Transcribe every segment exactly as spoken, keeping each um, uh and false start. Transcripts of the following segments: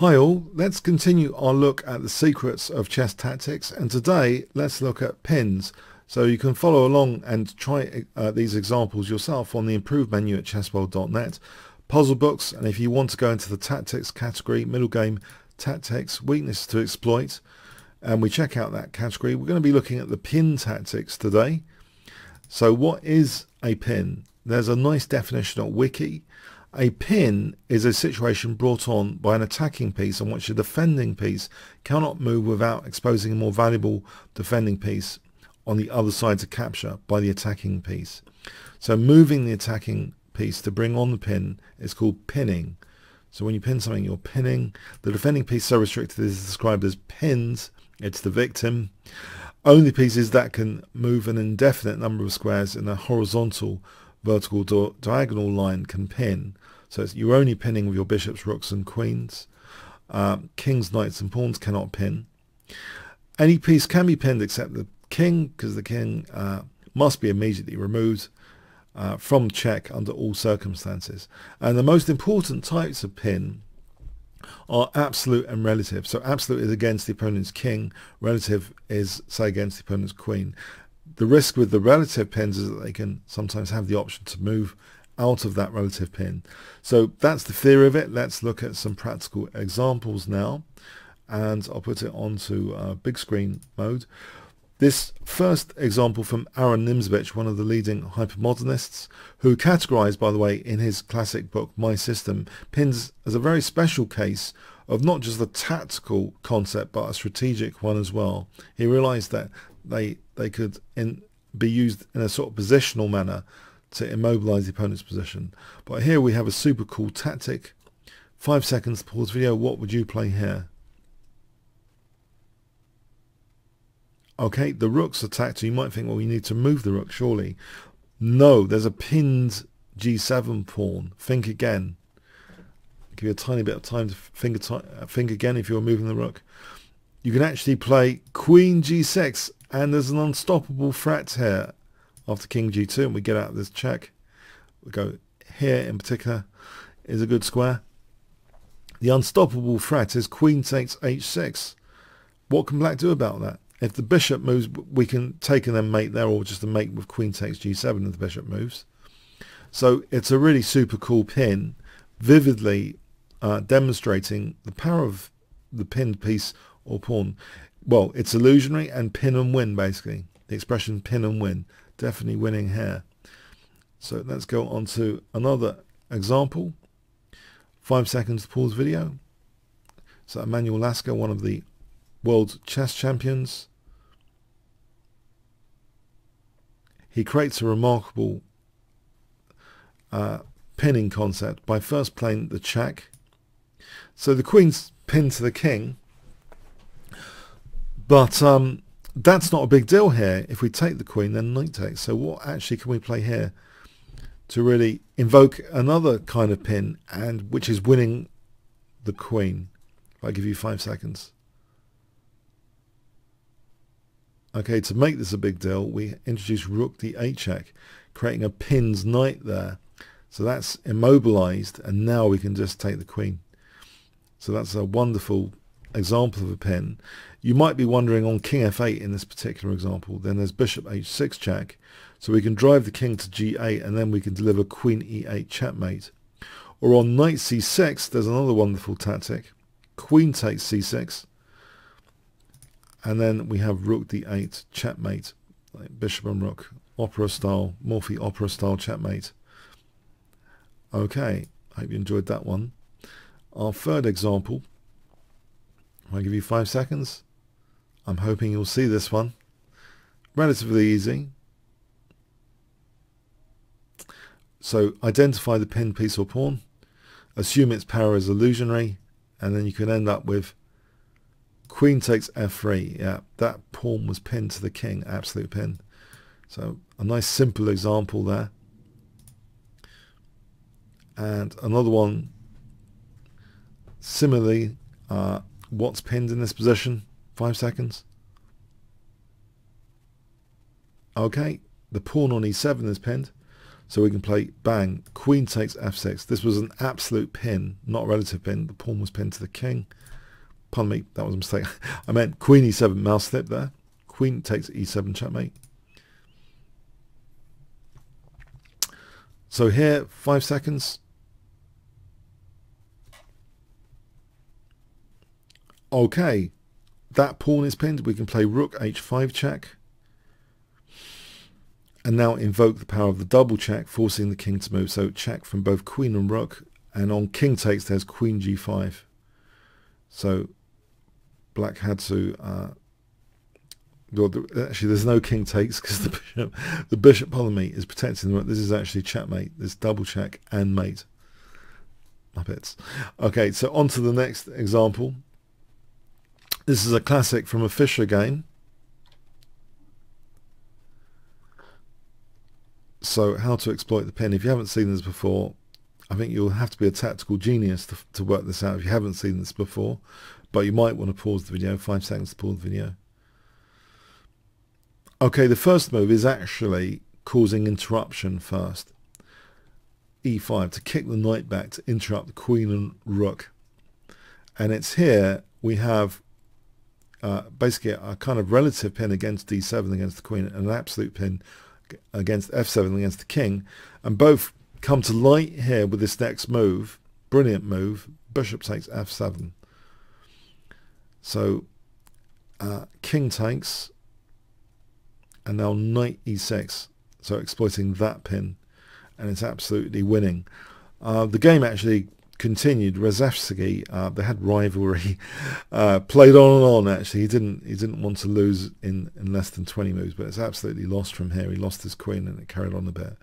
Hi all, let's continue our look at the secrets of chess tactics, and today let's look at pins. So you can follow along and try uh, these examples yourself on the improve menu at chessworld dot net, puzzle books, and if you want to go into the tactics category, middle game tactics, weakness to exploit, and we check out that category, we're going to be looking at the pin tactics today. So what is a pin? There's a nice definition on Wiki. A pin is a situation brought on by an attacking piece in which a defending piece cannot move without exposing a more valuable defending piece on the other side to capture by the attacking piece. So moving the attacking piece to bring on the pin is called pinning. So when you pin something, you're pinning. The defending piece so restricted is described as pins. It's the victim. Only pieces that can move an indefinite number of squares in a horizontal vertical di diagonal line can pin. So it's, you're only pinning with your bishops, rooks and queens. Uh, kings, knights and pawns cannot pin. Any piece can be pinned except the king, because the king uh, must be immediately removed uh, from check under all circumstances. And the most important types of pin are absolute and relative. So absolute is against the opponent's king, relative is, say, against the opponent's queen. The risk with the relative pins is that they can sometimes have the option to move out of that relative pin. So that's the theory of it. Let's look at some practical examples now, and I'll put it onto uh, big screen mode. This first example from Aaron Nimzowitsch, one of the leading hypermodernists, who categorized, by the way, in his classic book My System, pins as a very special case of not just the tactical concept but a strategic one as well. He realized that they they could in, be used in a sort of positional manner to immobilize the opponent's position. But here we have a super cool tactic. Five seconds to pause video. What would you play here? Okay, the rook's attacked, so you might think, well, we need to move the rook, surely. No, there's a pinned g seven pawn. Think again. Give you a tiny bit of time to finger think again if you're moving the rook. You can actually play queen g six, and there's an unstoppable threat here after king g two, and we get out of this check. We go here in particular is a good square. The unstoppable threat is queen takes h six. What can black do about that? If the bishop moves, we can take and then mate there, or just a mate with queen takes g seven if the bishop moves. So it's a really super cool pin, vividly uh, demonstrating the power of the pinned piece or pawn. Well, it's illusionary and pin and win, basically. The expression pin and win. Definitely winning here. So let's go on to another example. Five seconds to pause video. So Emmanuel Lasker, one of the world chess champions, he creates a remarkable uh, pinning concept by first playing the check. So the queen's pinned to the king, but um, that's not a big deal here. If we take the queen, then knight takes. So what actually can we play here to really invoke another kind of pin, and which is winning the queen? If I give you five seconds. Okay, to make this a big deal, we introduce rook d eight check, creating a pins knight there. So that's immobilized, and now we can just take the queen. So that's a wonderful example of a pin. You might be wondering on king f eight in this particular example, then there's bishop h six check. So we can drive the king to g eight, and then we can deliver queen e eight checkmate. Or on knight c six, there's another wonderful tactic. Queen takes c six. And then we have rook d eight checkmate, like bishop and rook, opera style, Morphy opera style checkmate. Okay, hope you enjoyed that one. Our third example, I'll give you five seconds. I'm hoping you'll see this one. Relatively easy. So identify the pinned piece or pawn, assume its power is illusionary, and then you can end up with queen takes f three. Yeah, that pawn was pinned to the king, absolute pin. So a nice simple example there. And another one similarly. Uh, what's pinned in this position? Five seconds. Okay, the pawn on e seven is pinned, So we can play, bang, queen takes f six. This was an absolute pin, not a relative pin. The pawn was pinned to the king. Pardon me, that was a mistake. I meant queen e seven, mouse slip there. Queen takes e seven, checkmate. So here, five seconds. Okay, that pawn is pinned. We can play rook h five check. And now invoke the power of the double check, forcing the king to move. So check from both queen and rook. And on king takes, there's queen g five. So black had to... Uh, actually, there's no king takes because the bishop, the bishop, pardon me, is protecting them. This is actually checkmate. This double check and mate. Muppets. Okay, so on to the next example. This is a classic from a Fischer game. So how to exploit the pin. If you haven't seen this before, I think you'll have to be a tactical genius to, to work this out if you haven't seen this before. But you might want to pause the video, five seconds to pause the video. Okay, the first move is actually causing interruption first. e five, to kick the knight back to interrupt the queen and rook. And it's here we have uh, basically a kind of relative pin against d seven against the queen and an absolute pin against f seven against the king, and both come to light here with this next move. Brilliant move. Bishop takes f seven. So uh, king takes, and now knight e six, so exploiting that pin, and it's absolutely winning. Uh, the game actually continued. Rezevsky, uh, they had rivalry, uh, played on and on. Actually, he didn't he didn't want to lose in, in less than twenty moves, but it's absolutely lost from here. He lost his queen and it carried on a bit,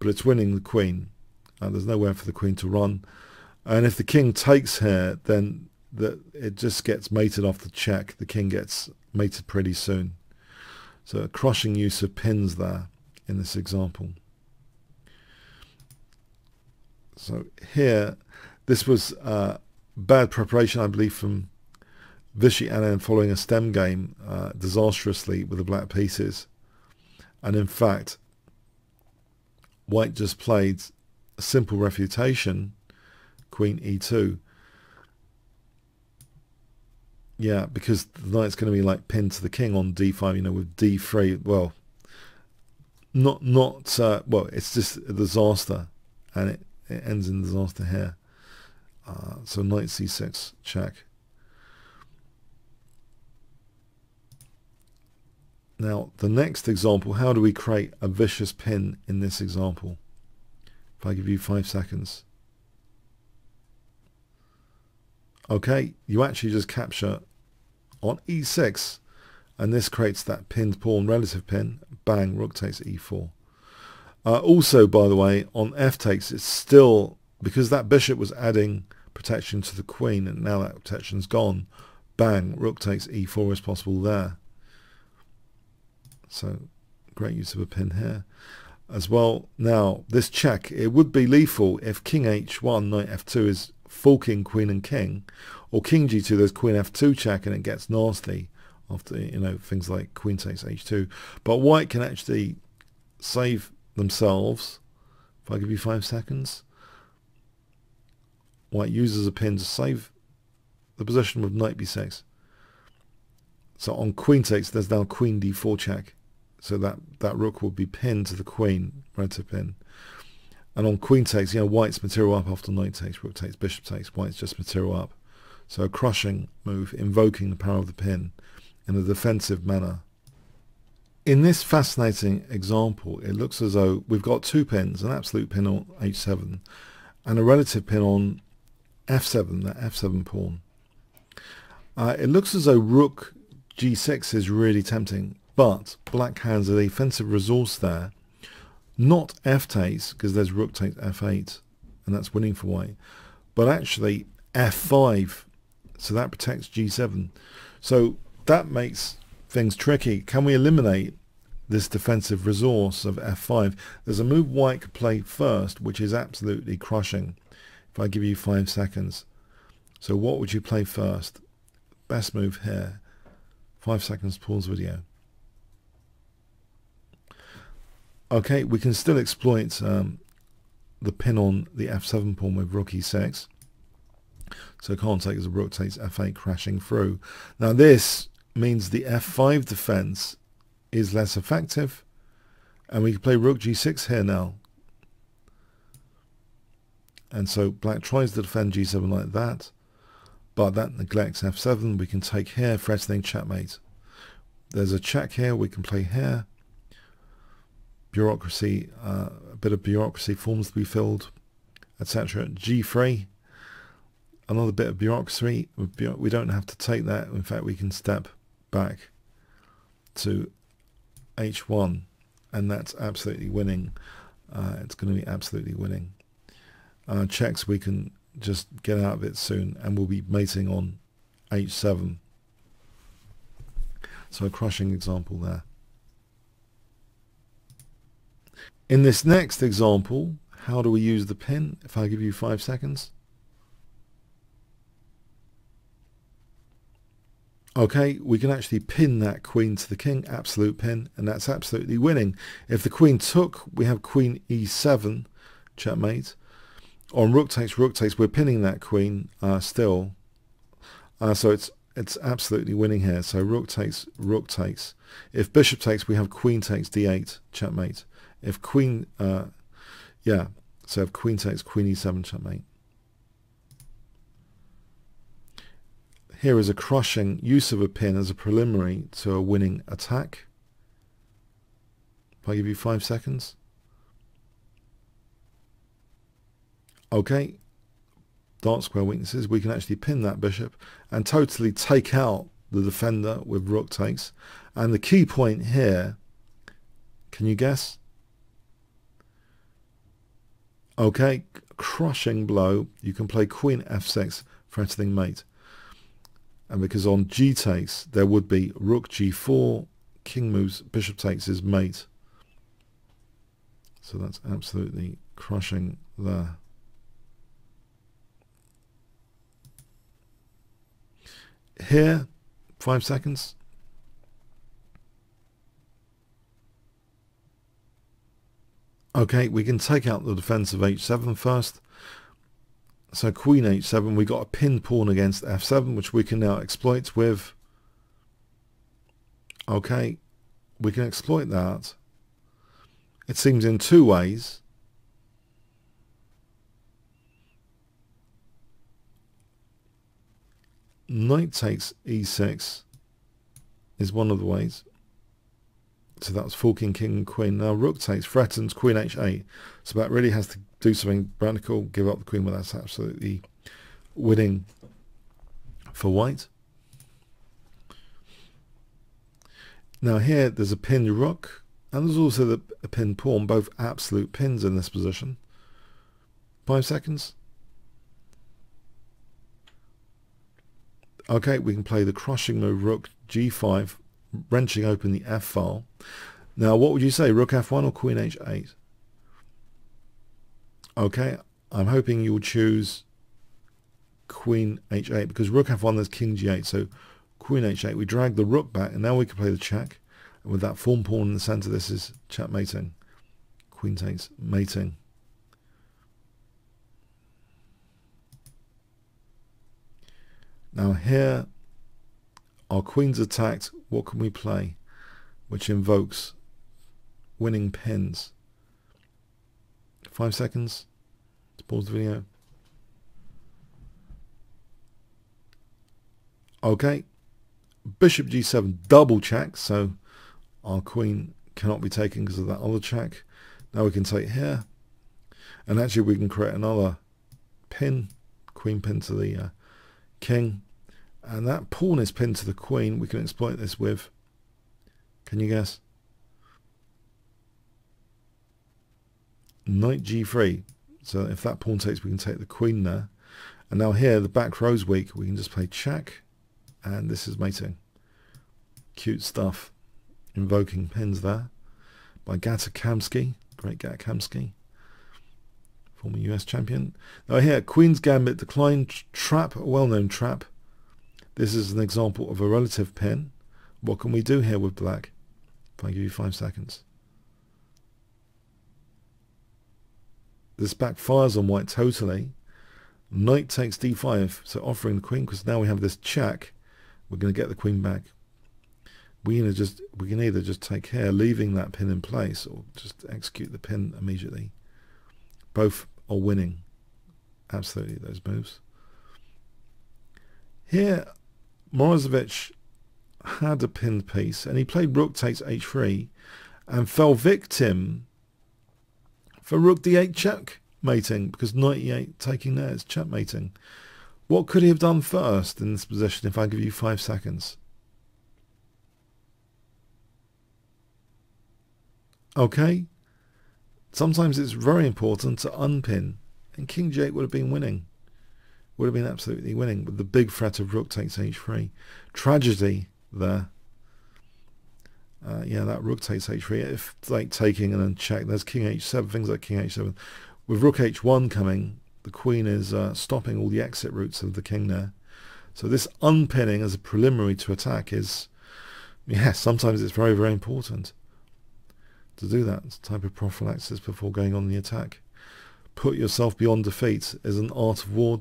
but it's winning the queen. Uh, there's nowhere for the queen to run, and if the king takes here, then that it just gets mated off the check. The king gets mated pretty soon. So a crushing use of pins there in this example. So here, this was uh, bad preparation, I believe, from Vishy Anand following a stem game uh, disastrously with the black pieces. And in fact, white just played a simple refutation, queen e two. Yeah, because the knight's going to be like pinned to the king on d five, you know, with d three. Well, not, not uh, well, it's just a disaster. And it It ends in disaster here. Uh, so knight c six check. Now the next example, how do we create a vicious pin in this example? If I give you five seconds. Okay, you actually just capture on e six, and this creates that pinned pawn, relative pin. Bang, rook takes e four. Uh, also, by the way, on f takes, it's still, because that bishop was adding protection to the queen, and now that protection's gone. Bang, rook takes e four is possible there. So, great use of a pin here as well. Now, this check, it would be lethal if king h one, knight f two is forking queen and king, or king g two. There's queen f two check, and it gets nasty after, you know, things like queen takes h two. But white can actually save themselves. If I give you five seconds, white uses a pin to save the position with knight b six. So on queen takes, there's now queen d four check. So that that rook will be pinned to the queen, relative pin. And on queen takes, you know, white's material up after knight takes, rook takes, bishop takes. White's just material up. So a crushing move, invoking the power of the pin in a defensive manner. In this fascinating example, it looks as though we've got two pins, an absolute pin on h seven and a relative pin on f seven, that f seven pawn. Uh, it looks as though rook g six is really tempting, but black has a defensive resource there. Not f takes, because there's rook takes f eight, and that's winning for white, but actually f five, so that protects g seven. So that makes things tricky. Can we eliminate this defensive resource of f five? There's a move white could play first, which is absolutely crushing. If I give you five seconds, so what would you play first? Best move here. Five seconds, pause video. Okay, we can still exploit um, the pin on the f seven pawn with rook e six. So can't take as a rook takes f eight crashing through. Now this means the f five defense is less effective, and we can play rook g six here now. And so black tries to defend g seven like that, but that neglects f seven. We can take here, threatening checkmate. There's a check here, we can play here. Bureaucracy, uh, a bit of bureaucracy, forms to be filled, et cetera. g three, another bit of bureaucracy. We don't have to take that. In fact, we can step back to h one, and that's absolutely winning. Uh, it's going to be absolutely winning. Uh, checks, we can just get out of it soon, and we'll be mating on h seven. So a crushing example there. In this next example, how do we use the pin? If I give you five seconds. Okay, we can actually pin that queen to the king, absolute pin, and that's absolutely winning. If the queen took, we have queen e seven, checkmate. On rook takes, rook takes, we're pinning that queen uh, still. Uh, so it's it's absolutely winning here. So rook takes, rook takes. If bishop takes, we have queen takes d eight, checkmate. If queen, uh, yeah, so if queen takes, queen e seven, checkmate. Here is a crushing use of a pin as a preliminary to a winning attack. If I give you five seconds. Okay, dark square weaknesses, we can actually pin that bishop and totally take out the defender with rook takes. And the key point here, can you guess? Okay, crushing blow. You can play queen f six, threatening mate. And because on g takes, there would be rook g four, king moves, bishop takes his mate. So that's absolutely crushing there. Here, five seconds. Okay, we can take out the defense of h seven first. So queen h seven, we got a pin pawn against f seven, which we can now exploit with. Okay, we can exploit that. It seems in two ways. Knight takes e six is one of the ways. So that's forking king and queen. Now rook takes threatens queen h eight. So that really has to do something radical, give up the queen, but that's absolutely winning for white. Now here there's a pinned rook, and there's also the a pinned pawn, both absolute pins in this position. Five seconds. Okay, we can play the crushing move rook g five, wrenching open the f file. Now what would you say, rook f one or queen h eight? Okay, I'm hoping you'll choose queen h eight, because rook f one, there's king g eight, so queen h eight. We drag the rook back, and now we can play the check. And with that form pawn in the center, this is checkmating. Queen takes mating. Now here, our queen's attacked. What can we play which invokes winning pins? Five seconds to pause the video. Okay, bishop g seven, double check, so our queen cannot be taken because of that other check. Now we can take here, and actually we can create another pin, queen pin to the uh, king, and that pawn is pinned to the queen. We can exploit this with, can you guess? Knight g three. So if that pawn takes, we can take the queen there. And now here the back row's weak. We can just play check, and this is mating. Cute stuff, invoking pins there by Gata Kamsky, great Gata Kamsky, former U S champion. Now here, queen's gambit decline trap, a well-known trap. This is an example of a relative pin. What can we do here with black? If I give you five seconds. This backfires on white totally. Knight takes d five, so offering the queen, because now we have this check. We're going to get the queen back. We can just we can either just take here, leaving that pin in place, or just execute the pin immediately. Both are winning. Absolutely, those moves. Here, Morozevich had a pinned piece, and he played rook takes h three, and fell victim for rook d eight checkmating, because knight e eight taking there is checkmating. What could he have done first in this position? If I give you five seconds. Okay. Sometimes it's very important to unpin, and King J eight would have been winning. Would have been absolutely winning with the big threat of rook takes h three. Tragedy there. Uh, yeah, that rook takes h three. If like taking and then check, there's king h seven, things like king h seven. With rook h one coming, the queen is uh, stopping all the exit routes of the king there. So this unpinning as a preliminary to attack is, yeah, sometimes it's very, very important to do that type of prophylaxis before going on the attack. Put yourself beyond defeat is an art of war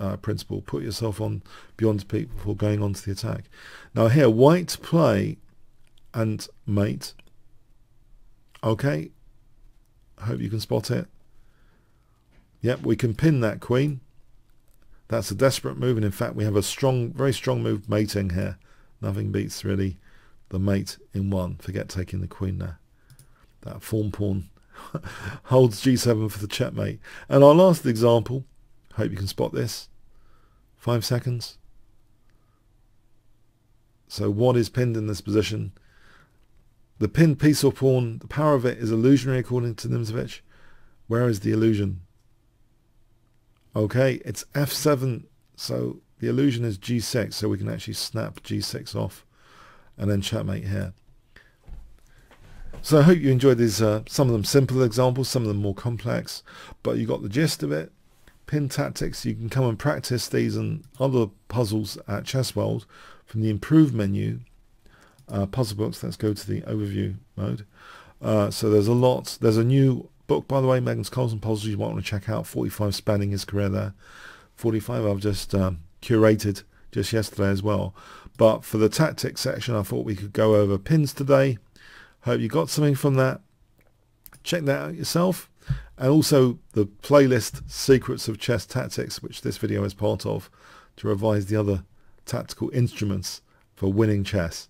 uh, principle. Put yourself on beyond defeat before going on to the attack. Now here, white play and mate. Okay, I hope you can spot it. Yep, we can pin that queen. That's a desperate move, and in fact we have a strong, very strong move mating here. Nothing beats really the mate in one. Forget taking the queen there. That form pawn holds g seven for the checkmate. And our last example, hope you can spot this. Five seconds. So what is pinned in this position? The pinned piece or pawn, the power of it is illusionary according to Nimzowitsch. Where is the illusion? Okay, it's f seven, so the illusion is g six, so we can actually snap g six off and then checkmate here. So I hope you enjoyed these, uh, some of them simple examples, some of them more complex, but you got the gist of it. Pin tactics, you can come and practice these and other puzzles at Chessworld from the improved menu. Uh, puzzle books, let's go to the overview mode. Uh, so there's a lot, there's a new book, by the way, Magnus Carlsen puzzles you might want to check out, forty-five spanning his career there. forty-five I've just um, curated just yesterday as well. But for the tactics section, I thought we could go over pins today. Hope you got something from that. Check that out yourself, and also the playlist Secrets of Chess Tactics, which this video is part of, to revise the other tactical instruments for winning chess.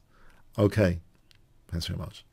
Okay, thanks very much.